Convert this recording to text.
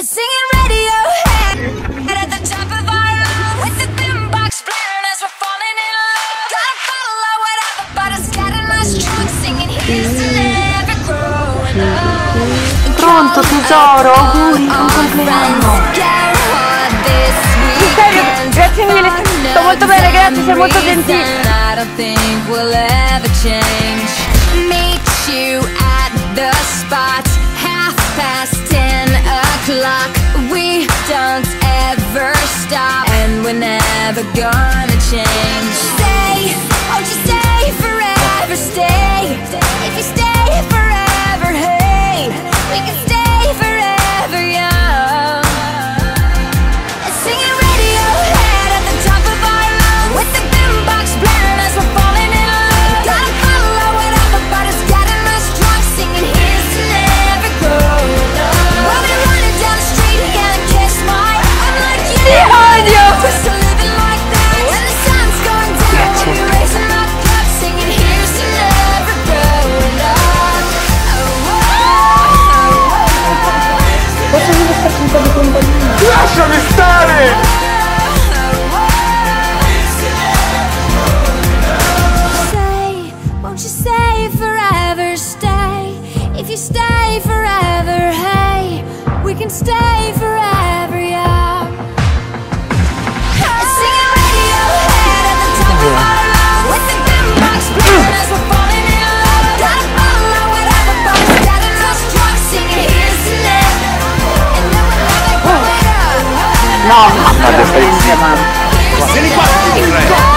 Singing Radiohead at the top of our lungs, with the boombox blaring as we're falling in love. Gotta follow whatever, but it's got in my strokes, singing here's to never growing up. Pronto tesoro, auguri, un compleanno. Vittorio, grazie mille, sto molto bene, grazie, sei molto gentile. We don't ever stop, and we're never gonna change. Stay, oh just stay forever, stay. If you stay forever, hey, we can stay forever young. Singing Radiohead at the top of our lungs, with the boombox blaring as we're falling in love. Gotta follow whatever, but it's getting us drunk, singing here's to never growing up. We'll be running down the street. Lasciami stare! Stay, won't you stay forever, stay. If you stay forever, hey, we can stay forever, yeah. Singing Radiohead at the top of our lungs, with the boombox blaring as we're falling in love. Gotta follow whatever, but we're getting us drunk, singing here's to never, and then we'll never grow up. No, ma fate stai insieme. Vieni qua,